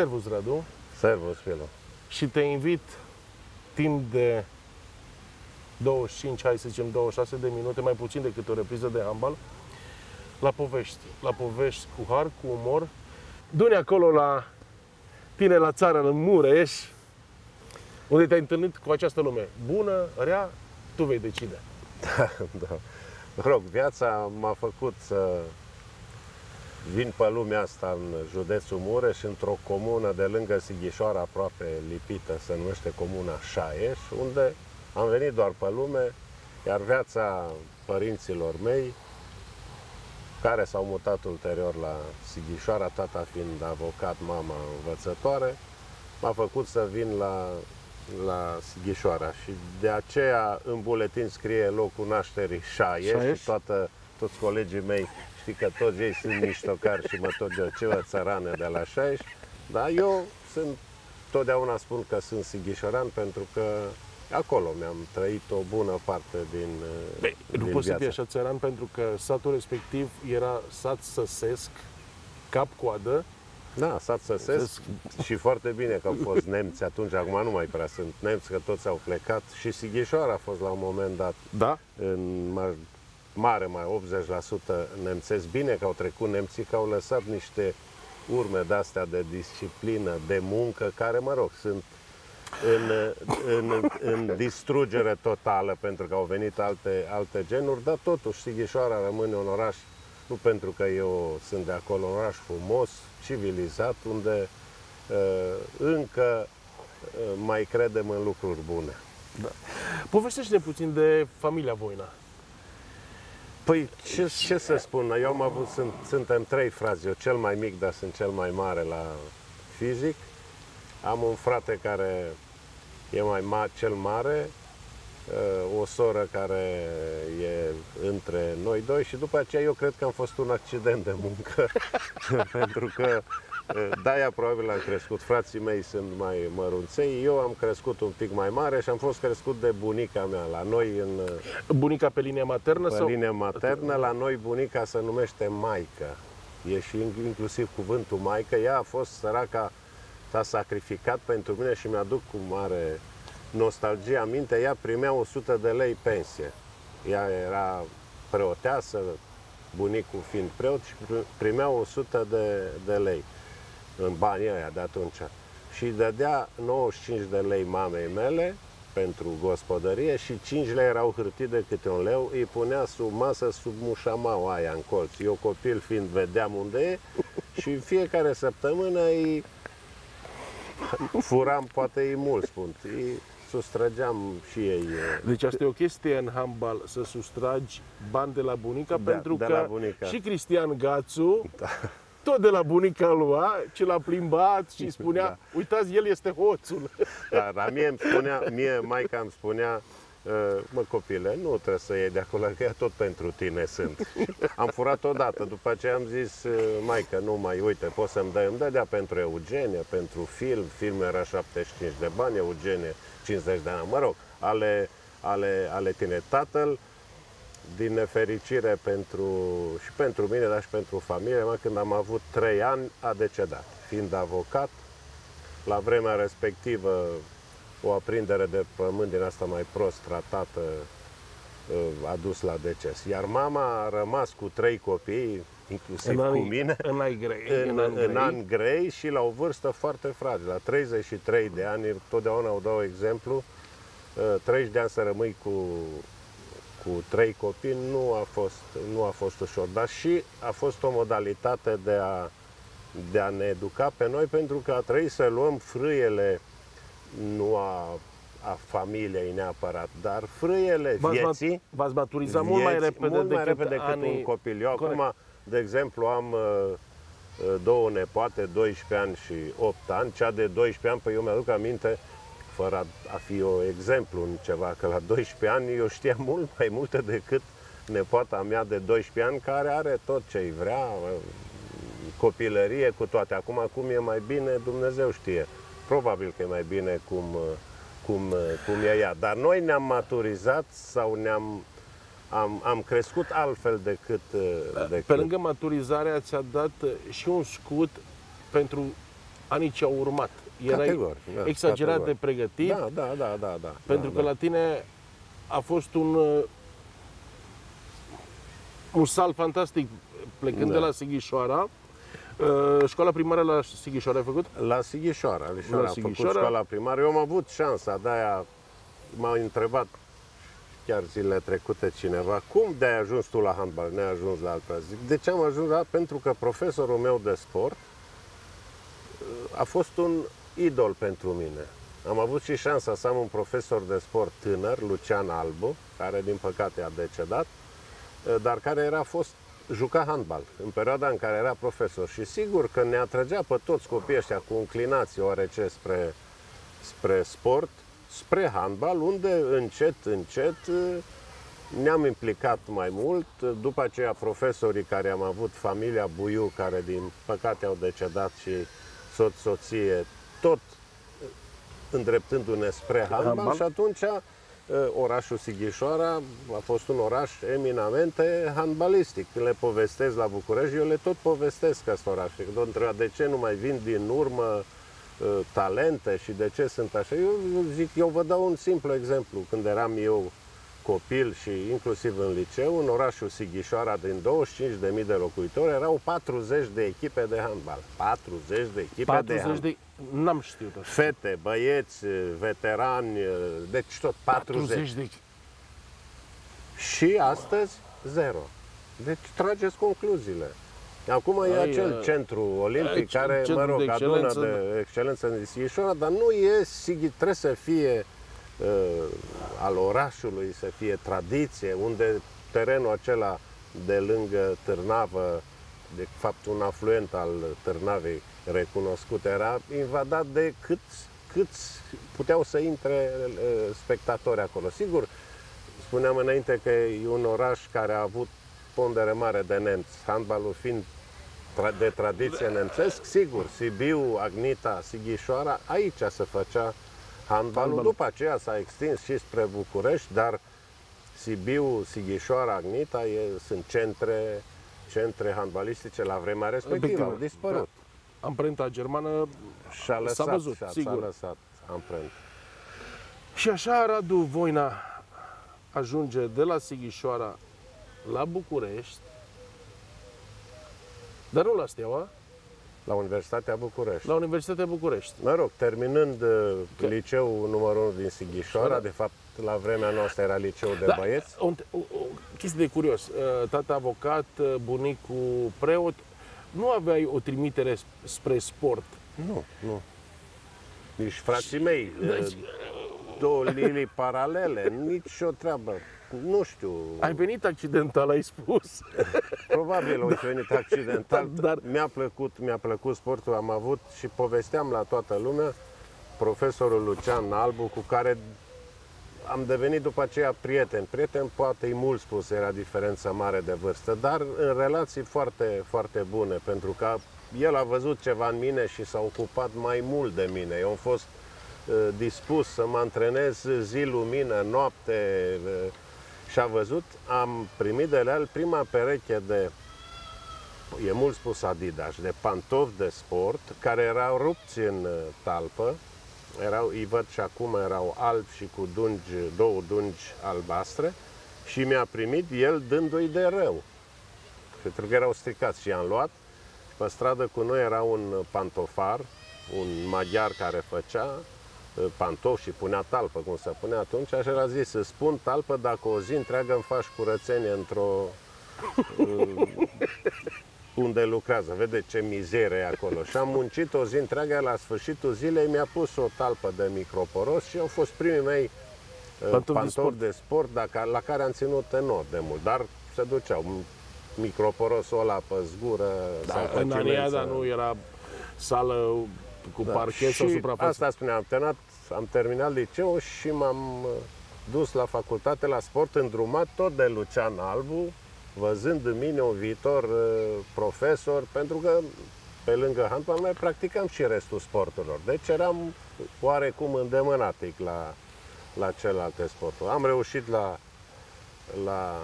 Servus, Radu. Servus, Filo. Și te invit timp de 25, hai să zicem 26 de minute, mai puțin decât o repriză de handbal, la povești. La povești cu har, cu umor. Du-ne acolo la tine, la țară, în Mureș, unde te-ai întâlnit cu această lume. Bună, rea, tu vei decide. Da. Rog, viața m-a făcut să vin pe lumea asta în județul Mureș, într-o comună de lângă Sighișoara, aproape lipită, se numește Comuna Șaieș, unde am venit doar pe lume, iar viața părinților mei, care s-au mutat ulterior la Sighișoara, tata fiind avocat, mama învățătoare, m-a făcut să vin la Sighișoara și de aceea în buletin scrie locul nașterii Șaieș și toți colegii mei, știi că toți ei sunt miștocari și mă tot geoceva țărană de la Șaieș, dar eu sunt, totdeauna spun că sunt sighișorean pentru că acolo mi-am trăit o bună parte din nu poți să fii așa țăran pentru că satul respectiv era sat săsesc, cap-coadă. Da, sat săsesc și foarte bine că au fost nemți atunci, acum nu mai prea sunt nemți, că toți au plecat și Sighișoara a fost la un moment dat, da? În mare, mai 80% nemțesc. Bine că au trecut nemții, că au lăsat niște urme de-astea de disciplină, de muncă, care, mă rog, sunt în distrugere totală pentru că au venit alte genuri, dar totuși Sighișoara rămâne un oraș, nu pentru că eu sunt de acolo, un oraș frumos, civilizat, unde încă mai credem în lucruri bune. Da. Povestește-ne puțin de familia Voina. Păi, ce să spun, eu am avut, suntem trei frați, eu cel mai mic, dar sunt cel mai mare la fizic. Am un frate care e mai mare, cel mare, o soră care e între noi doi și după aceea eu cred că am fost un accident de muncă, pentru că de-aia probabil am crescut. Frații mei sunt mai mărunței, eu am crescut un pic mai mare și am fost crescut de bunica mea, la noi în... Bunica pe linie maternă? Pe linie maternă, la noi bunica se numește maică, e și inclusiv cuvântul maică, ea a fost săraca, s-a sacrificat pentru mine și mi-aduc cu mare nostalgie aminte, ea primea 100 de lei pensie. Ea era preoteasă, bunicul fiind preot, și primea 100 de lei în banii aia de atunci. Și dădea 95 de lei mamei mele pentru gospodărie și 5 lei erau hârtii de câte un leu, îi punea sub masă, sub mușamaua aia în colț. Eu, copil fiind, vedeam unde e și în fiecare săptămână îi furam, poate ei mult, spun, îi sustrageam și ei. Deci asta e o chestie în handbal, să sustragi bani de la bunica, da, pentru că bunica. Și Cristian Gațu, da, tot de la bunica lua, ce l-a plimbat și spunea, da, uitați, el este hoțul. Da, dar mie îmi spunea, maica îmi spunea, mă copile, nu trebuie să iei de acolo, că ea tot pentru tine sunt. Am furat odată, după aceea am zis, maică, nu mai, uite, poți să-mi dai, îmi dădea pentru Eugenie, pentru film era 75 de bani, Eugenie 50 de ani, mă rog, ale tine. Tatăl, din nefericire și pentru mine, dar și pentru familie, când am avut 3 ani, a decedat, fiind avocat, la vremea respectivă, o aprindere de pământ din asta mai prost tratată a dus la deces. Iar mama a rămas cu 3 copii, inclusiv cu mine, în ani grei și la o vârstă foarte fragilă, la 33 de ani, totdeauna o dau exemplu, 30 de ani să rămâi cu 3 copii nu a fost ușor, dar și a fost o modalitate de a ne educa pe noi, pentru că a trebuit să luăm frâiele, nu a familiei neapărat, dar frâiele vieții. V-ați maturizat mult mai repede decât un copil. Eu acum, de exemplu, am două nepoate, 12 ani și 8 ani. Cea de 12 ani, păi eu mi-aduc aminte, fără a fi o exemplu în ceva, că la 12 ani eu știam mult mai multe decât nepoata mea de 12 ani, care are tot ce-i vrea, copilărie cu toate. Acum e mai bine, Dumnezeu știe. Probabil că e mai bine cum e ea. Dar noi ne-am maturizat sau am crescut altfel decât... Pe lângă maturizarea ți-a dat și un scut pentru anii ce au urmat. Erai exagerat de pregătit. Da. Pentru că la tine a fost un salt fantastic plecând de la Sighișoara. Școala primară la Sighișoara ai făcut? La Sighișoara. Am făcut școala primară. Eu am avut șansa de-aia. M-a întrebat chiar zilele trecute cineva, cum de-ai ajuns tu la handbal, ne-ai ajuns la alta? Zic, de ce am ajuns la... Pentru că profesorul meu de sport a fost un idol pentru mine. Am avut și șansa să am un profesor de sport tânăr, Lucian Albu, care din păcate a decedat, dar care juca handbal în perioada în care era profesor. Și sigur că ne atragea pe toți copiii ăștia cu inclinații oarece spre sport, spre handbal, unde încet, încet ne-am implicat mai mult. După aceea profesorii care am avut, familia Buiu, care din păcate au decedat, și soție, tot îndreptându-ne spre handbal. Și atunci orașul Sighișoara a fost un oraș eminamente handbalistic. Când le povestesc la București, eu le tot povestesc acest oraș. De ce nu mai vin din urmă talente și de ce sunt așa? Eu vă dau un simplu exemplu. Când eram eu copil și inclusiv în liceu, în orașul Sighișoara, din 25.000 de locuitori, erau 40 de echipe de handbal. 40 de echipe de handbal. N-am știut asta. Fete, băieți, veterani, deci tot 40 de echipe. Și astăzi, zero. Deci trageți concluziile. Acum e acel centru olimpic care, mă rog, adună de excelență în Sighișoara, dar nu e Sighișoara, trebuie să fie al orașului, să fie tradiție, unde terenul acela de lângă Târnavă, de fapt un afluent al Târnavei recunoscut, era invadat de câți puteau să intre spectatori acolo. Sigur, spuneam înainte că e un oraș care a avut pondere mare de nemți, handbalul fiind de tradiție nemțesc, sigur, Sibiu, Agnita, Sighișoara, aici se făcea handbalul, după aceea s-a extins și spre București, dar Sibiu, Sighișoara, Agnita sunt centre handbalistice la vremea respectivă. Au dispărut. Da. Amprenta germană s-a văzut, sigur. S-a lăsat amprenta. Și așa Radu Voina ajunge de la Sighișoara la București, dar nu la Steaua. La Universitatea București. La Universitatea București. Mă rog, terminând liceul numărul 1 din Sighișoara, de fapt la vremea noastră era liceul de băieți. O chestie de curios, tata avocat, bunicul preot, nu aveai o trimitere spre sport? Nu. Nici frații mei, două linii paralele, nici o treabă. Nu știu... Ai venit accidental, ai spus. Probabil ai venit accidental, dar mi-a plăcut sportul. Am avut și povesteam la toată lumea profesorul Lucian Albu, cu care am devenit după aceea prieten. Prieten, poate e mult spus, era diferența mare de vârstă, dar în relații foarte, foarte bune, pentru că el a văzut ceva în mine și s-a ocupat mai mult de mine. Eu am fost dispus să mă antrenez zi, lumină, noapte și a văzut, am primit de la el prima pereche de, e mult spus Adidas, de pantofi de sport, care erau rupți în talpă, îi văd și acum, erau albi și cu două dungi albastre, și mi-a primit el dându-i de rău, pentru că erau stricați, și i-am luat. Pe stradă cu noi era un pantofar, un maghiar care făcea pantofi și punea talpă, cum se punea atunci, așa era zis, îți spun talpă dacă o zi întreagă îmi faci curățenie într-o... unde lucrează, vede ce mizerie e acolo. Și am muncit o zi întreagă, la sfârșitul zilei mi-a pus o talpă de microporos și au fost primii mei pantofi de sport, la care am ținut enorm de mult, dar se duceau microporosul ăla pe zgură. În anii nu era sală cu parchet sau suprafață. Asta spuneam, am terminat liceul și m-am dus la facultate la sport, îndrumat tot de Lucian Albu, văzând în mine un viitor profesor, pentru că pe lângă handbal mai practicam și restul sporturilor. Deci eram oarecum îndemânatic la celelalte sporturi. Am reușit la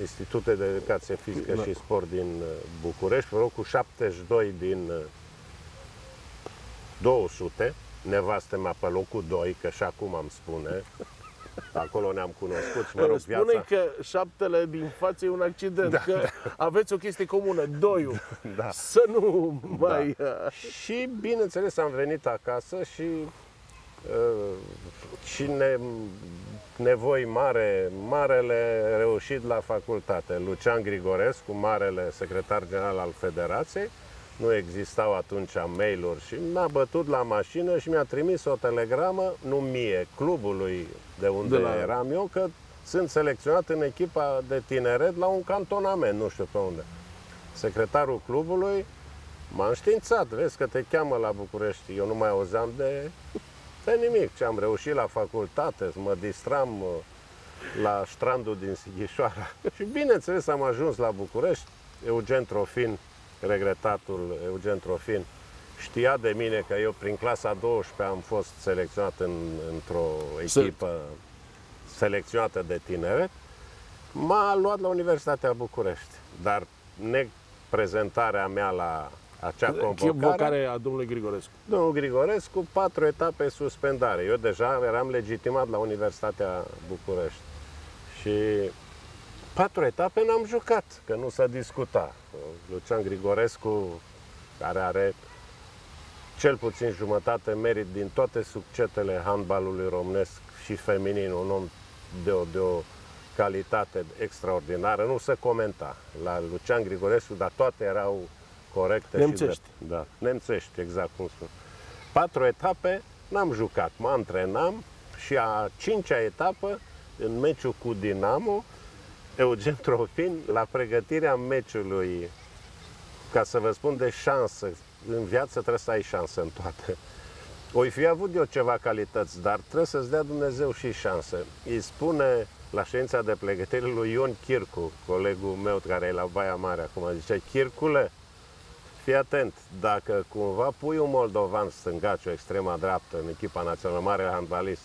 Institutul de Educație Fizică și Sport din București, pe locul 72 din 200, nevastă mea pe locul 2, că și acum îmi spune. Acolo ne-am cunoscut, mă rog, viața... Spune-i că 7-le din față e un accident, da, că aveți o chestie comună, doiul, da, să nu mai... Da. Și, bineînțeles, am venit acasă și cine nevoi mare, marele reușit la facultate, Lucian Grigorescu, marele secretar general al Federației, nu existau atunci mail-uri și mi-a bătut la mașină și mi-a trimis o telegramă, nu mie, clubului de unde eram eu, că sunt selecționat în echipa de tineret la un cantonament, nu știu pe unde. Secretarul clubului m-a înștiințat, vezi că te cheamă la București, eu nu mai auzeam de nimic, ce am reușit la facultate, mă distram la strandul din Sighișoara. Și bineînțeles am ajuns la București, Eugen Trofin, regretatul Eugen Trofin, știa de mine că eu prin clasa 12 am fost selecționat într-o echipă selecționată de tineret. M-a luat la Universitatea București, dar neprezentarea mea la acea convocare a domnului Grigorescu. Domnul Grigorescu, 4 etape suspendare. Eu deja eram legitimat la Universitatea București. Și 4 etape n-am jucat, că nu s-a discutat. Lucian Grigorescu, care are cel puțin jumătate merit din toate succesele handbalului românesc și feminin, un om de o calitate extraordinară, nu se comenta. La Lucian Grigorescu, dar toate erau corecte nemțești. Și da, nemțești, exact cum spun. 4 etape n-am jucat, mă antrenam și a 5-a etapă, în meciul cu Dinamo, Eugen Trofin, la pregătirea meciului, ca să vă spun de șansă, în viață trebuie să ai șansă în toate. Oi fi avut eu ceva calități, dar trebuie să-ți dea Dumnezeu și șansă. Îi spune la ședința de pregătire lui Ion Chircu, colegul meu care e la Baia Mare acum, zice: Chircule, fii atent, dacă cumva pui un moldovan stângaci, o extrema dreaptă în echipa națională, mare handbalist,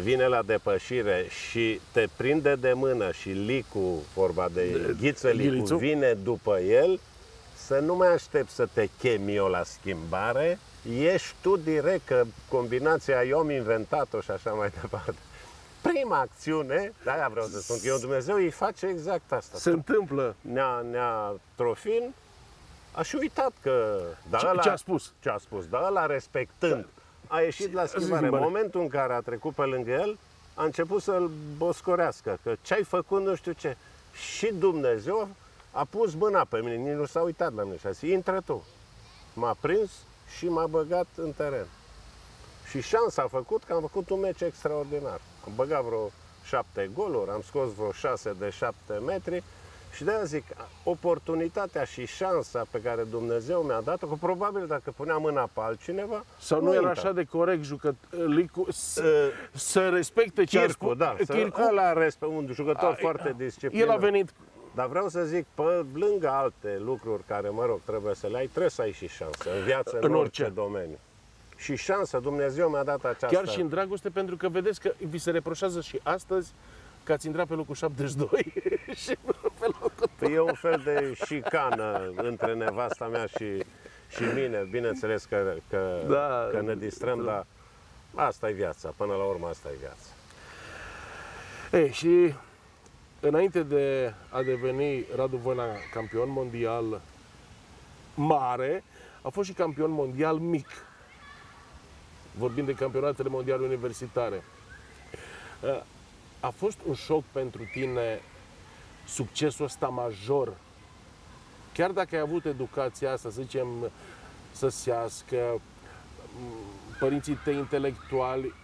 vine la depășire și te prinde de mână și Licu, vorba de Ghiță Licu, vine după el, să nu mai aștept să te chem eu la schimbare, ești tu direct, că combinația eu am inventat-o și așa mai departe. Prima acțiune, de-aia vreau să spun că eu Dumnezeu îi face exact asta. Se întâmplă. Nea Trofin a și uitat că... Ce a spus? Ce a spus, dar ăla respectând. A ieșit la schimbare. În momentul în care a trecut pe lângă el, a început să-l boscorească, că ce-ai făcut, nu știu ce. Și Dumnezeu a pus mâna pe mine, nici nu s-a uitat la mine și a zis: intră tu. M-a prins și m-a băgat în teren. Și șansa a făcut că am făcut un meci extraordinar. Am băgat vreo 7 goluri, am scos vreo 6 de 7 metri și de-aia zic, oportunitatea și șansa pe care Dumnezeu mi-a dat-o, că probabil dacă punea mâna pe altcineva... Sau nu era așa de corect Licu, să respecte ce Chircu, da, un jucător foarte disciplinat. El a venit... Dar vreau să zic, pe lângă alte lucruri care, mă rog, trebuie să le ai, trebuie să ai și șansă în viață, în orice domeniu. Și șansă, Dumnezeu mi-a dat aceasta. Chiar și în dragoste, pentru că vedeți că vi se reproșează și astăzi că ați intrat pe locul 72 și nu pe locul 2. E un fel de șicană între nevasta mea și mine. Bineînțeles că ne distrăm, dar asta e viața. Până la urmă, asta e viața. Ei, și înainte de a deveni Radu Voina campion mondial mare, a fost și campion mondial mic. Vorbind de campionatele mondiale universitare. A fost un șoc pentru tine succesul ăsta major? Chiar dacă ai avut educația asta, să zicem, săsească, părinții tăi intelectuali,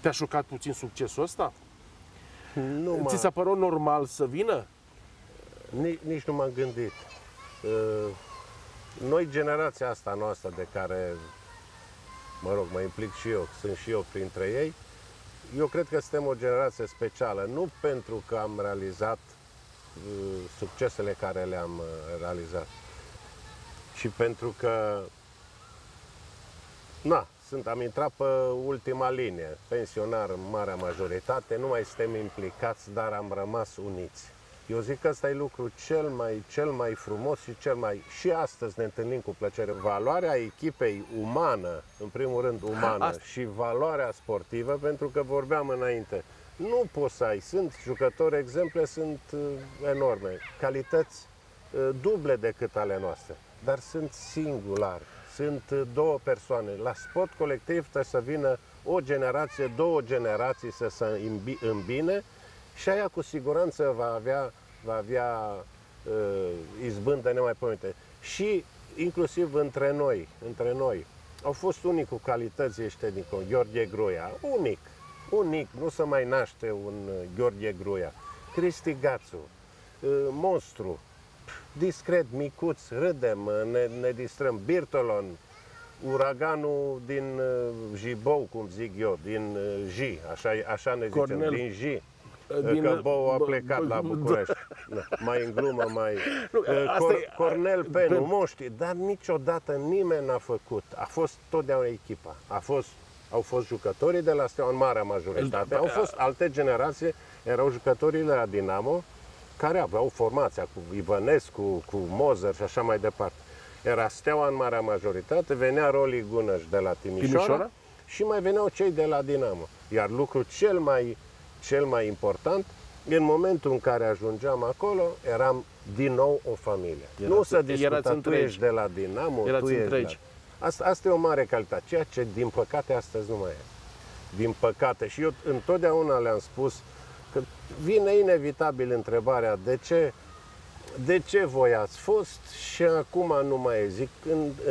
te-a șocat puțin succesul ăsta? Nu ți s-a părut normal să vină? Nici nu m-am gândit. Noi, generația asta noastră de care, mă rog, mă implic și eu, sunt și eu printre ei, eu cred că suntem o generație specială, nu pentru că am realizat succesele care le-am realizat, ci pentru că am intrat pe ultima linie, pensionar în marea majoritate, nu mai suntem implicați, dar am rămas uniți. Eu zic că ăsta e lucru cel mai frumos și cel mai... Și astăzi ne întâlnim cu plăcere. Valoarea echipei umană, în primul rând umană, și valoarea sportivă, pentru că vorbeam înainte. Nu poți să ai, sunt jucători, exemple sunt enorme, calități duble decât ale noastre, dar sunt singulari, sunt două persoane. La sport colectiv trebuie să vină o generație, două generații să se îmbine și aia cu siguranță va avea izbândă nemaipomenită. Și inclusiv între noi, au fost unii cu calități ăștia din Gheorghe Gruia, unic, nu se mai naște un Gheorghe Gruia. Cristi Gațu, monstru, discret, micuț, râdem, ne distrăm. Birtolon, uraganul din Jibou, cum zic eu, din Ji, așa ne zicem, Cornel, din Ji. Că Bou a plecat la București. Da. Mai în glumă, mai... Nu, Cornel Penu, moști, dar niciodată nimeni n-a făcut. A fost totdeauna echipa. Au fost jucătorii de la Steaua, în marea majoritate. Au fost alte generații, erau jucătorii de la Dinamo, care aveau formația cu Ivănescu, cu Mozer și așa mai departe. Era Steaua în marea majoritate, venea Roli Gunăș de la Timișoara și mai veneau cei de la Dinamo. Iar lucrul cel mai important, în momentul în care ajungeam acolo, eram din nou o familie. Nu se discută, tu ești de la Dinamo, tu ești de la... Asta e o mare calitate, ceea ce din păcate astăzi nu mai e. Din păcate. Și eu întotdeauna le-am spus că vine inevitabil întrebarea de ce voi ați fost și acum nu mai e. Zic,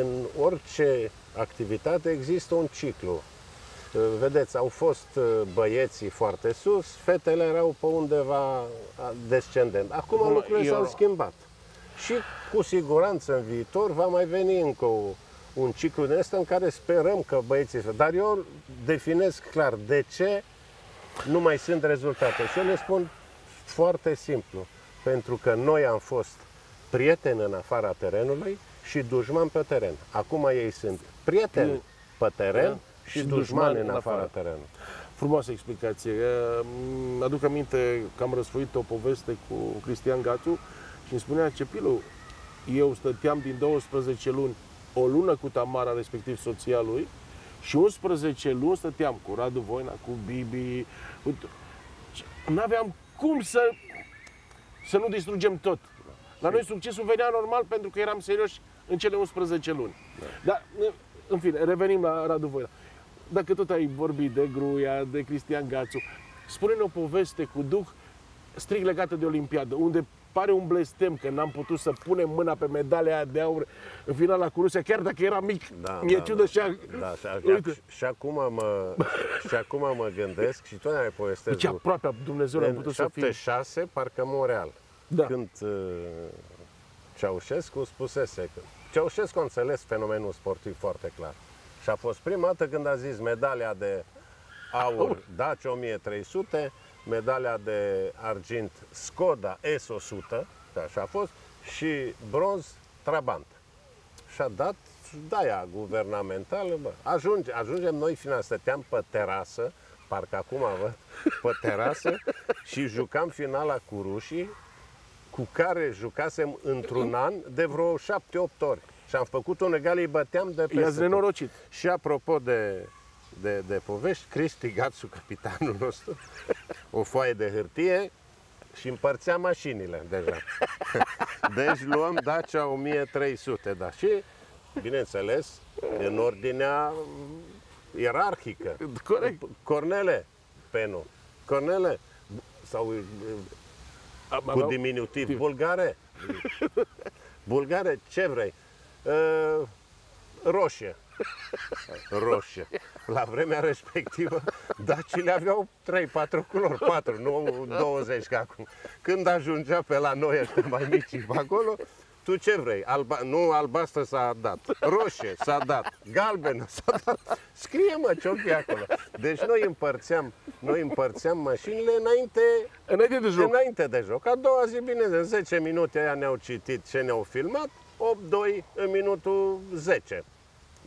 în orice activitate există un ciclu. Vedeți, au fost băieții foarte sus, fetele erau pe undeva descendent. Acum lucrurile s-au schimbat. Și cu siguranță în viitor va mai veni încă un ciclu din ăsta în care sperăm că băieții... Dar eu definez clar de ce nu mai sunt rezultate. Și eu le spun foarte simplu. Pentru că noi am fost prieteni în afara terenului și dușmani pe teren. Acum ei sunt prieteni pe teren și dușmani în afara terenului. Frumoasă explicație. Aduc aminte că am răsfoit o poveste cu Cristian Gațu și îmi spunea Cepilu, eu stăteam din 12 luni o lună cu Tamara, respectiv soția lui, și 11 luni stăteam cu Radu Voina, cu Bibi. N-aveam cum să nu distrugem tot. La noi succesul venea normal pentru că eram serioși în cele 11 luni. Dar, în fine, revenim la Radu Voina. Dacă tot ai vorbit de Gruia, de Cristian Gațu, spune-ne o poveste cu duh strict legată de Olimpiadă, unde pare un blestem că n-am putut să punem mâna pe medalia de aur în finala cu Rusia, chiar dacă era mic. Mi-e ciudă și acum mă gândesc și tot mai povestesc. Deci aproape, Dumnezeu, am putut să fim. 76, parcă Montreal. Da. Când Ceaușescu spusese că... Ceaușescu a înțeles fenomenul sportiv foarte clar. Și a fost prima dată când a zis medalia de aur Dacia 1300, medalia de argint Skoda S100, așa a fost, și bronz Trabant. Și a dat daia guvernamentală, bă. Ajungem noi final, stăteam pe terasă, parcă acum văd, pe terasă, și jucam finala cu rușii, cu care jucasem într-un an de vreo 7-8 ori. Și am făcut un egal, îi băteam de peste. I-ați nenorocit. Și apropo de povești, Cristi Gațu, capitanul nostru, o foaie de hârtie și împărțea mașinile deja. Deci luăm Dacia 1300, da, și, bineînțeles, în ordinea ierarhică. Corect. Cornel Penu. Cornel sau cu diminutiv, bulgare, ce vrei? Roșie. La vremea respectivă, dacile aveau 3-4 culori, 4, nu 20 ca acum. Când ajungea pe la noi ăștia mai mici acolo, tu ce vrei? Albastră s-a dat, roșie s-a dat, galbenă s-a dat. Scrie-mă ce-o acolo. Deci noi împărțeam mașinile înainte de joc. A doua zi, bine, în 10 minute aia ne-au citit ce ne-au filmat, 8-2 în minutul 10.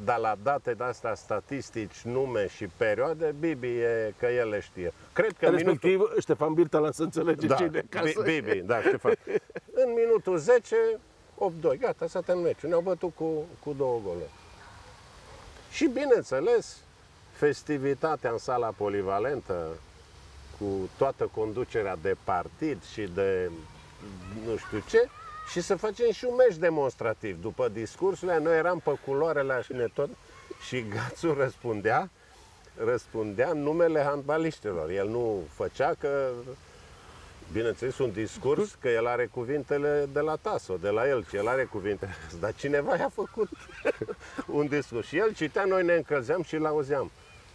dar la date de astea, statistici, nume și perioade, Bibi e că el le știe. Cred că respectiv minutul... Ștefan Birtala să înțelege, da, cine casă. Bibi, da, Ștefan. În minutul 10, 8-2, gata, s-a terminat. Ne-au bătut cu două goluri. Și bineînțeles, festivitatea în sala polivalentă, cu toată conducerea de partid și de nu știu ce, și să facem și un meci demonstrativ. După discursurile, noi eram pe culoarele și ne tot, și Gațu răspundea numele handbaliștilor. El nu făcea că, bineînțeles, un discurs, că el are cuvintele de la Taso, de la el, și el are cuvintele. Dar cineva i-a făcut un discurs. Și el citea, noi ne încălzeam și l-auzeam.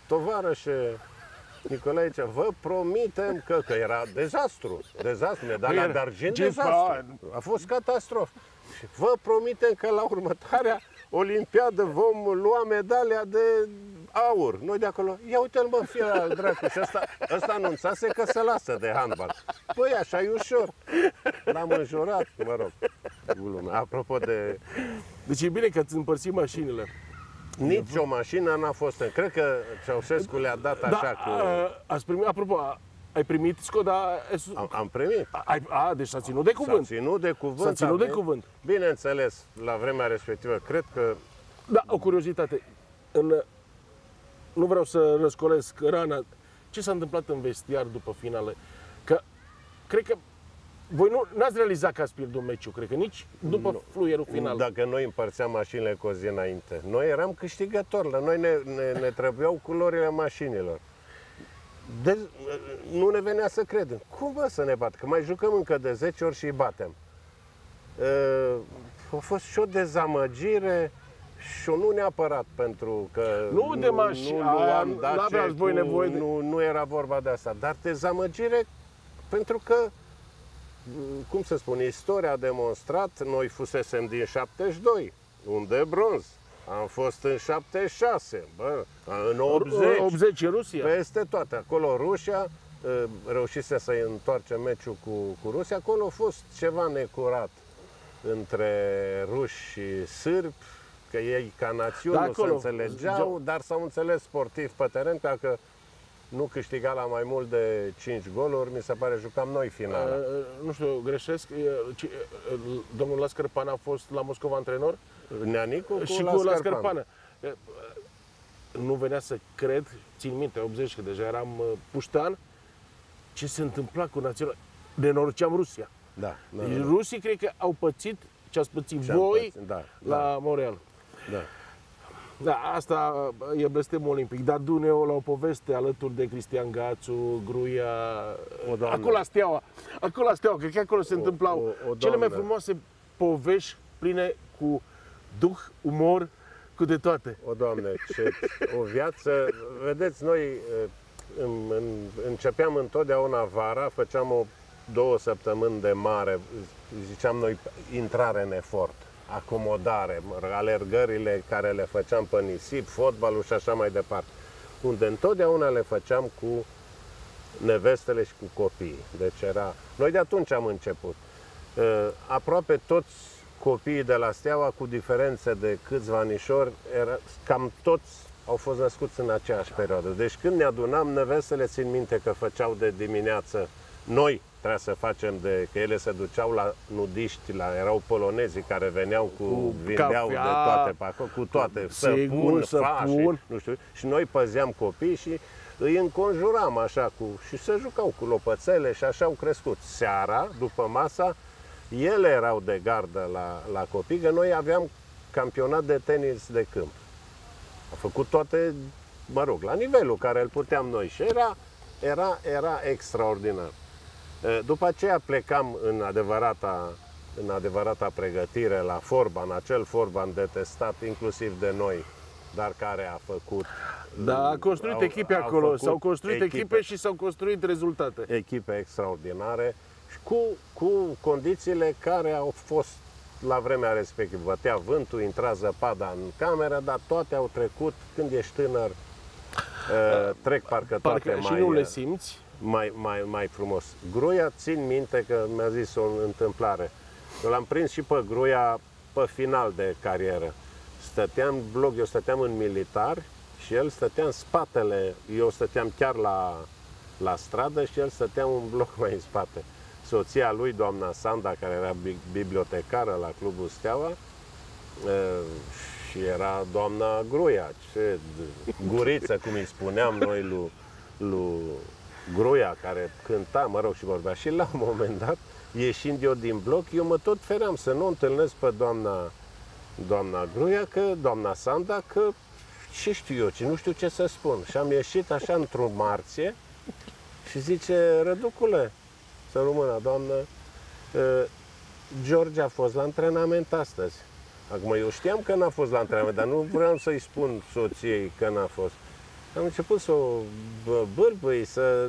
Tovarășe Nicolae, vă promitem că era dezastru, dezastru, dar la Dargin dezastru, a fost catastrofă. Vă promitem că la următoarea olimpiadă vom lua medalia de aur. Noi de acolo, ia uite-l mă, fie al dracu, și ăsta anunțase că se lasă de handbal. Păi așa e ușor, l-am înjurat, mă rog, apropo de... Deci e bine că îți împărțim mașinile. Nici o mașină n-a fost în... Cred că Ceaușescu le-a dat așa cu... Ați primit, apropo, ai primit Skoda S100? Am primit. Deci s-a ținut de cuvânt. S-a ținut de cuvânt. S-a ținut de cuvânt. Bineînțeles, la vremea respectivă, cred că... Da, o curiozitate. Nu vreau să răscolesc rana. Ce s-a întâmplat în vestiar după finale? Că, cred că... Voi nu ați realizat că ați pierdut meciul, cred că nici după fluierul final. Dacă noi împărțeam mașinile cu o zi înainte, noi eram câștigători, la noi ne trebuiau culorile mașinilor. Deci, nu ne venea să credem. Cum bă să ne bat? Că mai jucăm încă de 10 ori și îi batem. A fost și o dezamăgire și nu neapărat pentru că nu era vorba de asta, dar dezamăgire pentru că, cum să spun, istoria a demonstrat, noi fusesem din 72, unde bronz, am fost în 76, bă, în 80 Rusia. Peste toate, acolo Rusia, reușise să-i întoarce meciul cu Rusia, acolo a fost ceva necurat între ruși și sârbi, că ei ca națiune nu se înțelegeau, dar s-au înțeles sportiv pe teren, dacă nu câștiga la mai mult de 5 goluri, mi se pare, jucam noi finala. Nu știu, greșesc, domnul Lascărpan a fost la Moscova antrenor? Neanicu și cu Lascărpan. Nu venea să cred, țin minte, 80, că deja eram puștan, ce se întâmpla cu național. Denorceam Rusia. Da, da, da. Rusii cred că au pățit ce ați pățit voi la Montreal. Da. Da, asta e blestemul olimpic, dar du-ne-o la o poveste alături de Cristian Gațu, Gruia, acolo la Steaua, cred că acolo se întâmplau cele mai frumoase povești pline cu duh, umor, cu de toate. O, Doamne, ce o viață! Vedeți, noi începeam întotdeauna vara, făceam două săptămâni de mare, ziceam noi, intrare în efort, acomodare, alergările care le făceam pe nisip, fotbalul și așa mai departe, unde întotdeauna le făceam cu nevestele și cu copiii. Deci era... Noi de atunci am început. Aproape toți copiii de la Steaua, cu diferențe de câțiva anișori, cam toți au fost născuți în aceeași perioadă. Deci când ne adunam, nevestele, țin minte că făceau de dimineață, noi trebuia să facem că ele se duceau la nudiști, erau polonezii care veneau vindeau cafea, de toate pe acolo, cu toate, săpun, nu știu, și noi păzeam copii și îi înconjuram așa și se jucau cu lopățele și așa au crescut. Seara, după masa, ele erau de gardă la copii, că noi aveam campionat de tenis de câmp. A făcut toate, mă rog, la nivelul care îl puteam noi și era extraordinar. După aceea plecam în adevărata pregătire la Forban, acel Forban detestat inclusiv de noi, dar care a făcut... Da, a construit echipe acolo, s-au construit echipe și s-au construit rezultate. Echipe extraordinare și cu condițiile care au fost la vremea respectivă. Bătea vântul, intra zăpada în cameră, dar toate au trecut. Când ești tânăr, trec parcă toate mai... Și nu le simți. Mai frumos. Gruia, țin minte că mi-a zis o întâmplare. L-am prins și pe Gruia pe final de carieră. stăteam bloc, eu stăteam în militar și el stătea în spatele, eu stăteam chiar la stradă și el stătea un bloc mai în spate. Soția lui, doamna Sanda, care era bibliotecară la Clubul Steaua, și era doamna Gruia, ce guriță, cum îi spuneam noi lui Gruia, care cânta, mă rog, și vorbea. Și la un moment dat, ieșind eu din bloc, eu mă tot feream să nu o întâlnesc pe doamna Gruia, că doamna Sanda, că ce știu eu, ce nu știu ce să spun. Și am ieșit așa într-o marție și zice, Răducule, să rămână, doamnă, George a fost la antrenament astăzi. Acum, eu știam că n-a fost la antrenament, dar nu vreau să-i spun soției că n-a fost. Am început să o bârbâi, să...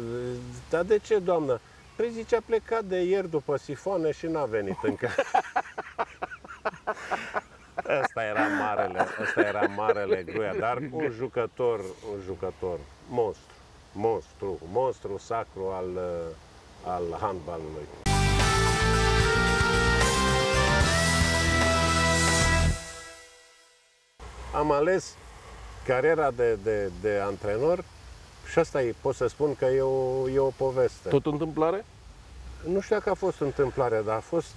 Dar de ce, doamnă? Păi zice, a plecat de ieri după sifoane și n-a venit încă. Asta era marele Gruia, dar un jucător monstru sacru al handbalului. Am ales cariera de antrenor și asta pot să spun că e o poveste. Tot întâmplare? Nu știu dacă a fost întâmplare, dar a fost...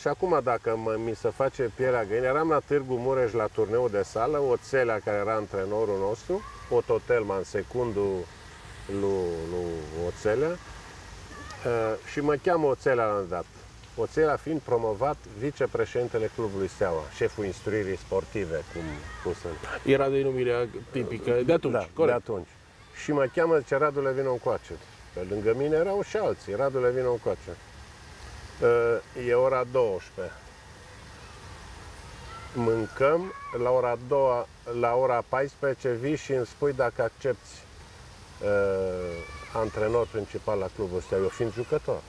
Și acum, dacă mi se face pielea găină, eram la Târgu Mureș la turneul de sală, Oțelea, care era antrenorul nostru, Ototelman, secundul lui Oțelea, și mă cheamă Oțelea la un dat. Oțelea fiind promovat vicepreședintele Clubului Steaua, șeful instruirii sportive, cum sunt. Era denumirea tipică de atunci, da, corect? De atunci. Și mă cheamă, zice, Radule, vină încoace. Pe lângă mine erau și alții, Radule, vină încoace. E ora 12. Mâncăm, la ora 2, la ora 14 vii și îmi spui dacă accepti antrenor principal la Clubul Steaua, eu fiind jucător.